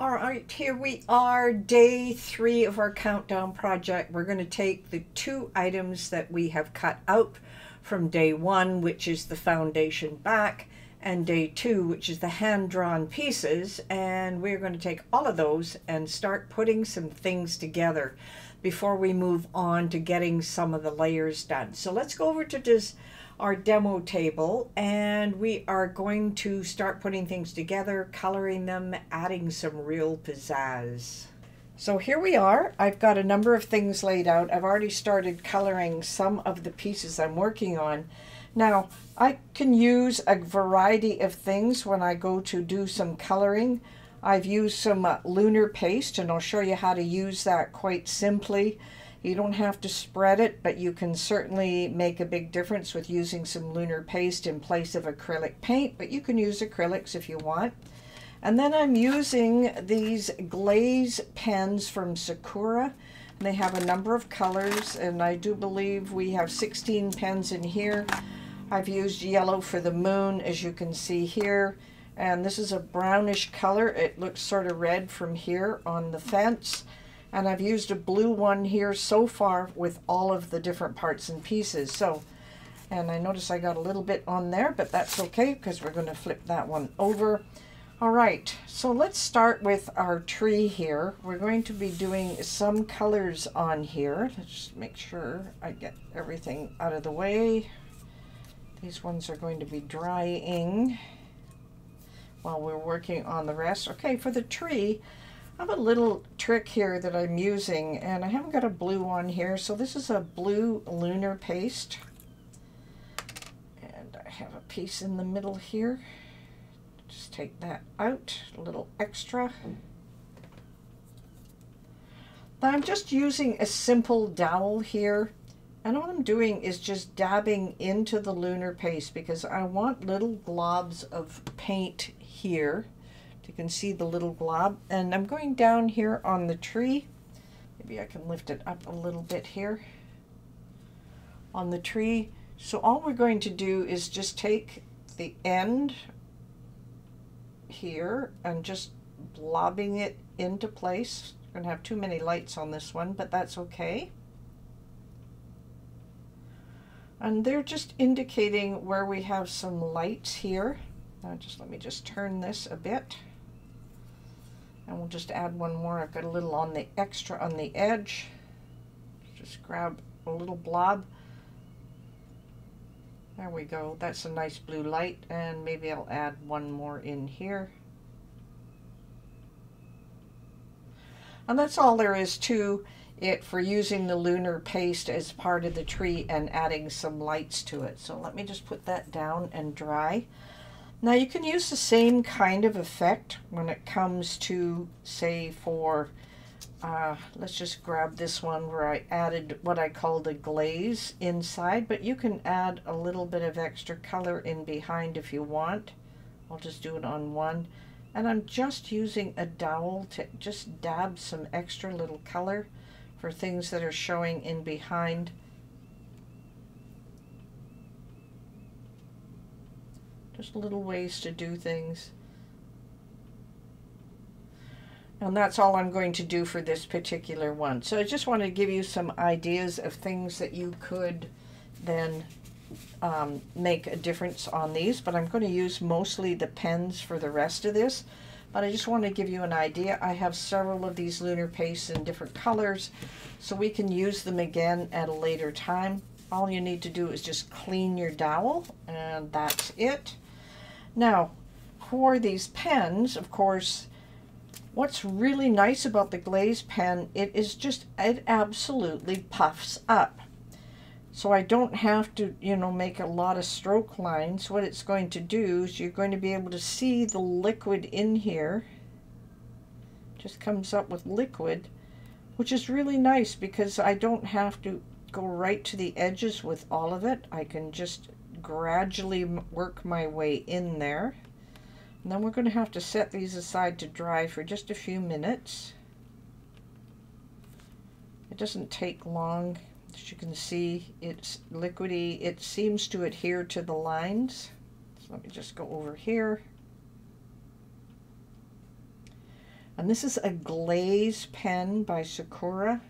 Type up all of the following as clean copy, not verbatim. All right, here we are, day 3 of our countdown project. We're going to take the 2 items that we have cut out from day 1, which is the foundation back, and day 2, which is the hand-drawn pieces, and we're going to take all of those and start putting some things together before we move on to getting some of the layers done. So let's go over to our demo table, and we are going to start putting things together, coloring them, adding some real pizzazz. So here we are. I've got a number of things laid out. I've already started coloring some of the pieces I'm working on. Now, I can use a variety of things when I go to do some coloring. I've used some lunar paste, and I'll show you how to use that quite simply. You don't have to spread it, but you can certainly make a big difference with using some lunar paste in place of acrylic paint, but you can use acrylics if you want. And then I'm using these glaze pens from Sakura. They have a number of colors, and I do believe we have 16 pens in here. I've used yellow for the moon, as you can see here, and this is a brownish color. It looks sort of red from here on the fence, and I've used a blue one here so far with all of the different parts and pieces. So, and I notice I got a little bit on there, but that's okay because we're going to flip that one over. All right, so let's start with our tree here. We're going to be doing some colors on here. Let's just make sure I get everything out of the way. These ones are going to be drying while we're working on the rest. Okay, for the tree, I have a little trick here that I'm using, and I haven't got a blue one here, so this is a blue lunar paste. And I have a piece in the middle here. Just take that out, a little extra. I'm just using a simple dowel here, and all I'm doing is just dabbing into the lunar paste because I want little globs of paint here. You can see the little glob, and I'm going down here on the tree. Maybe I can lift it up a little bit here on the tree. So all we're going to do is just take the end here and just blobbing it into place. I'm gonna have too many lights on this one, but that's okay. And they're just indicating where we have some lights here. Now just let me just turn this a bit, and we'll just add one more. I've got a little on the extra on the edge. Just grab a little blob. There we go, that's a nice blue light, and maybe I'll add one more in here. And that's all there is to it for using the lunar paste as part of the tree and adding some lights to it. So let me just put that down and dry. Now you can use the same kind of effect when it comes to, say, for let's just grab this one where I added what I called a glaze inside, but you can add a little bit of extra color in behind if you want. I'll just do it on one, and I'm just using a dowel to just dab some extra little color for things that are showing in behind. Just little ways to do things. And that's all I'm going to do for this particular one. So I just want to give you some ideas of things that you could then make a difference on these. But I'm going to use mostly the pens for the rest of this. But I just want to give you an idea. I have several of these lunar pastes in different colors, so we can use them again at a later time. All you need to do is just clean your dowel, and that's it. Now, for these pens, of course, what's really nice about the glaze pen, it absolutely puffs up. So I don't have to, you know, make a lot of stroke lines. What it's going to do is you're going to be able to see the liquid in here. Just comes up with liquid, which is really nice because I don't have to go right to the edges with all of it. I can just gradually work my way in there. And then we're going to have to set these aside to dry for just a few minutes. It doesn't take long. As you can see, it's liquidy. It seems to adhere to the lines. So let me just go over here. And this is a glaze pen by Sakura.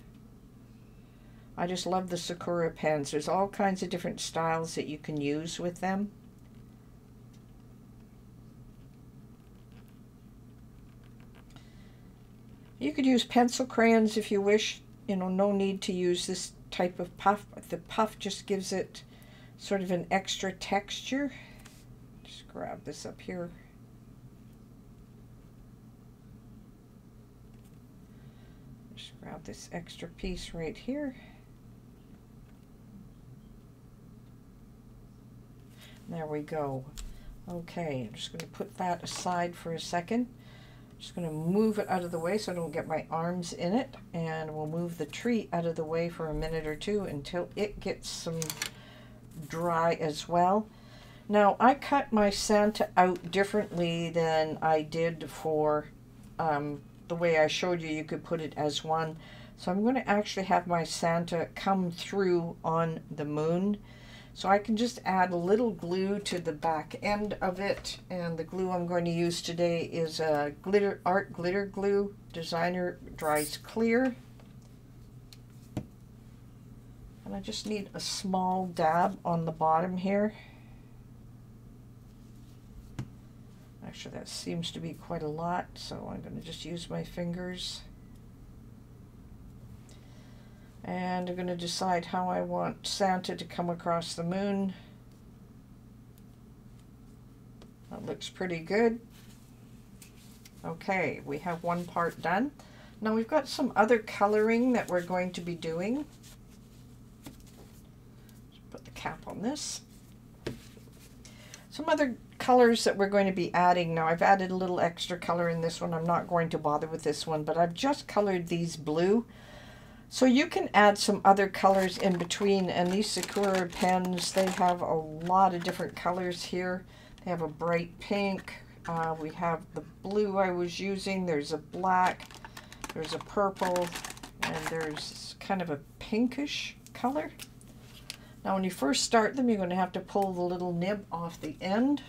I just love the Sakura pens. There's all kinds of different styles that you can use with them. You could use pencil crayons if you wish. You know, no need to use this type of puff. The puff just gives it sort of an extra texture. Just grab this up here. Just grab this extra piece right here. There we go. Okay, I'm just going to put that aside for a second. Just going to move it out of the way so I don't get my arms in it, and we'll move the tree out of the way for a minute or two until it gets some dry as well. Now I cut my Santa out differently than I did for the way I showed you. You could put it as one. So I'm going to actually have my Santa come through on the moon. So I can just add a little glue to the back end of it, and the glue I'm going to use today is a glitter art glitter glue, designer dries clear, and I just need a small dab on the bottom here. Actually, that seems to be quite a lot, so I'm going to just use my fingers, and I'm going to decide how I want Santa to come across the moon. That looks pretty good. Okay, we have one part done. Now we've got some other coloring that we're going to be doing. Just put the cap on this. Some other colors that we're going to be adding. Now I've added a little extra color in this one. I'm not going to bother with this one, but I've just colored these blue. So you can add some other colors in between, and these Sakura pens, they have a lot of different colors here. They have a bright pink, we have the blue I was using, there's a black, there's a purple, and there's kind of a pinkish color. Now when you first start them, you're going to have to pull the little nib off the end.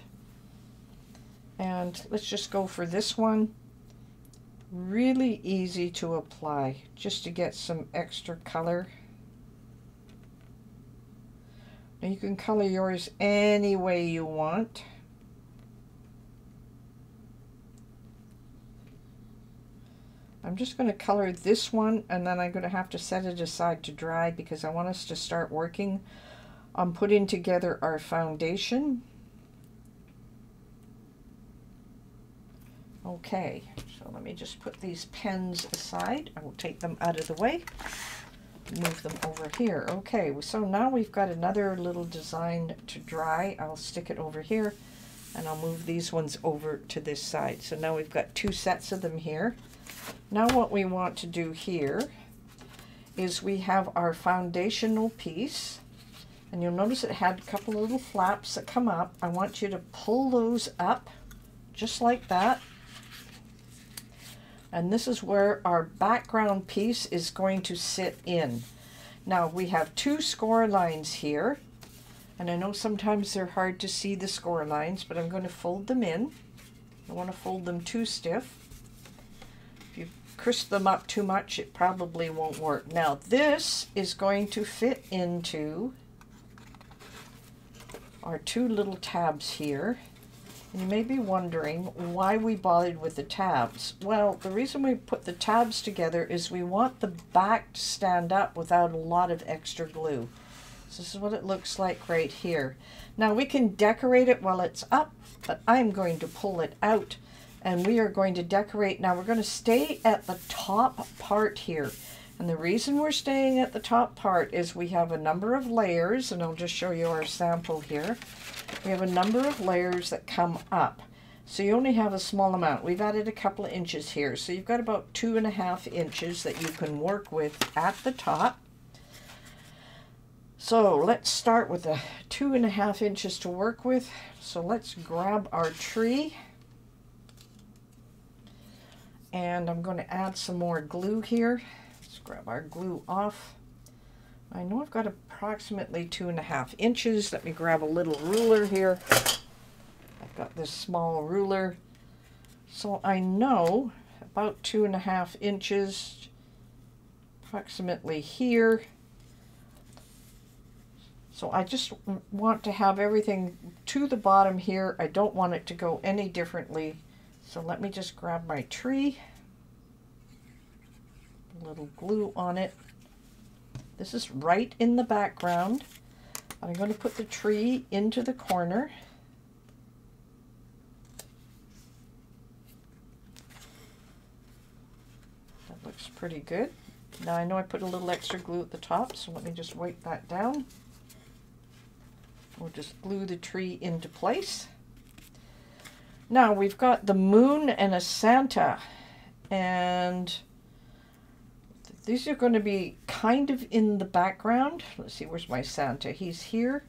And let's just go for this one. Really easy to apply, just to get some extra color. Now you can color yours any way you want. I'm just going to color this one, and then I'm going to have to set it aside to dry because I want us to start working on putting together our foundation. Okay, so let me just put these pens aside. I will take them out of the way, move them over here. Okay, so now we've got another little design to dry. I'll stick it over here, and I'll move these ones over to this side. So now we've got two sets of them here. Now what we want to do here is we have our foundational piece, and you'll notice it had a couple of little flaps that come up. I want you to pull those up just like that. And this is where our background piece is going to sit in. Now we have two score lines here, and I know sometimes they're hard to see the score lines, but I'm going to fold them in. I don't want to fold them too stiff. If you crisp them up too much, it probably won't work. Now this is going to fit into our two little tabs here. You may be wondering why we bothered with the tabs. Well, the reason we put the tabs together is we want the back to stand up without a lot of extra glue. So this is what it looks like right here. Now we can decorate it while it's up, but I'm going to pull it out, and we are going to decorate. Now we're going to stay at the top part here. And the reason we're staying at the top part is we have a number of layers, and I'll just show you our sample here. We have a number of layers that come up. So you only have a small amount. We've added a couple of inches here. So you've got about 2.5 inches that you can work with at the top. So let's start with the 2.5 inches to work with. So let's grab our tree. And I'm going to add some more glue here. Grab our glue off. I know I've got approximately 2.5 inches. Let me grab a little ruler here. I've got this small ruler. So I know about 2.5 inches approximately here. So I just want to have everything to the bottom here. I don't want it to go any differently. So let me just grab my tree, a little glue on it. This is right in the background. I'm going to put the tree into the corner. That looks pretty good. Now I know I put a little extra glue at the top, so let me just wipe that down. We'll just glue the tree into place. Now we've got the moon and a Santa, and these are going to be kind of in the background. Let's see, where's my Santa? He's here,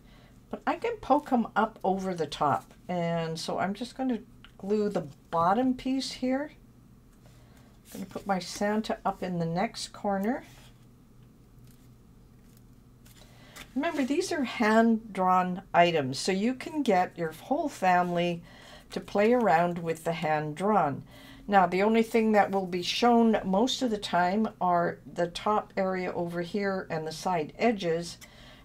but I can poke him up over the top. And so I'm just going to glue the bottom piece here. I'm going to put my Santa up in the next corner. Remember, these are hand-drawn items, so you can get your whole family to play around with the hand-drawn. Now, the only thing that will be shown most of the time are the top area over here and the side edges,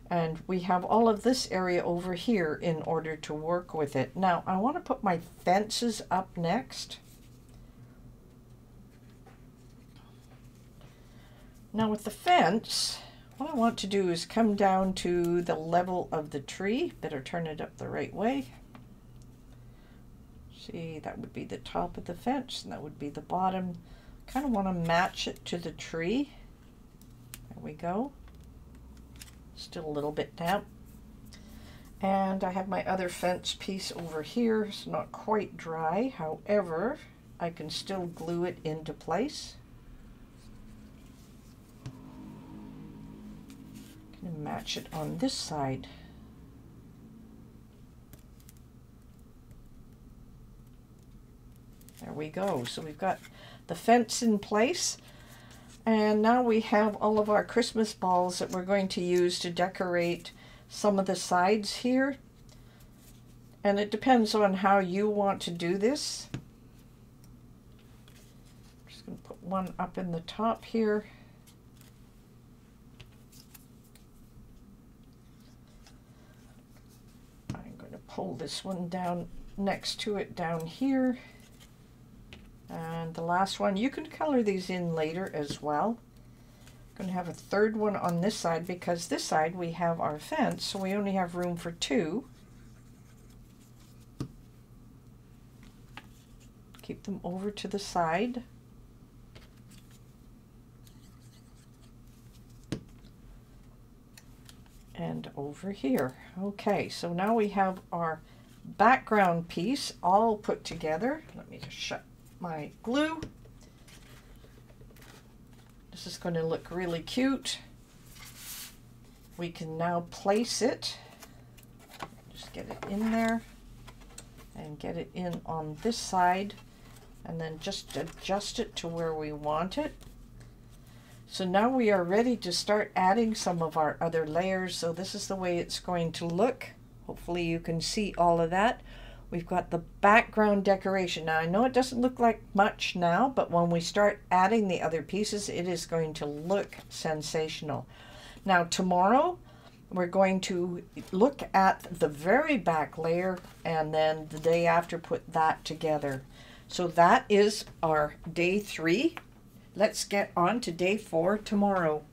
and we have all of this area over here in order to work with it. Now, I want to put my fences up next. Now, with the fence, what I want to do is come down to the level of the tree. Better turn it up the right way. See, that would be the top of the fence, and that would be the bottom. Kind of want to match it to the tree. There we go. Still a little bit damp. And I have my other fence piece over here. It's not quite dry. However, I can still glue it into place. I'm going to match it on this side. There we go. So we've got the fence in place, and now we have all of our Christmas balls that we're going to use to decorate some of the sides here. And it depends on how you want to do this. I'm just going to put one up in the top here. I'm going to pull this one down next to it down here. And the last one, you can color these in later as well. I'm going to have a third one on this side because this side we have our fence, so we only have room for two. Keep them over to the side. And over here. Okay, so now we have our background piece all put together. Let me just shut my glue. This is going to look really cute. We can now place it. Just get it in there and get it in on this side, and then just adjust it to where we want it. So now we are ready to start adding some of our other layers. So this is the way it's going to look. Hopefully you can see all of that. We've got the background decoration. Now, I know it doesn't look like much now, but when we start adding the other pieces, it is going to look sensational. Now, tomorrow, we're going to look at the very back layer, and then the day after, put that together. So that is our day 3. Let's get on to day 4 tomorrow.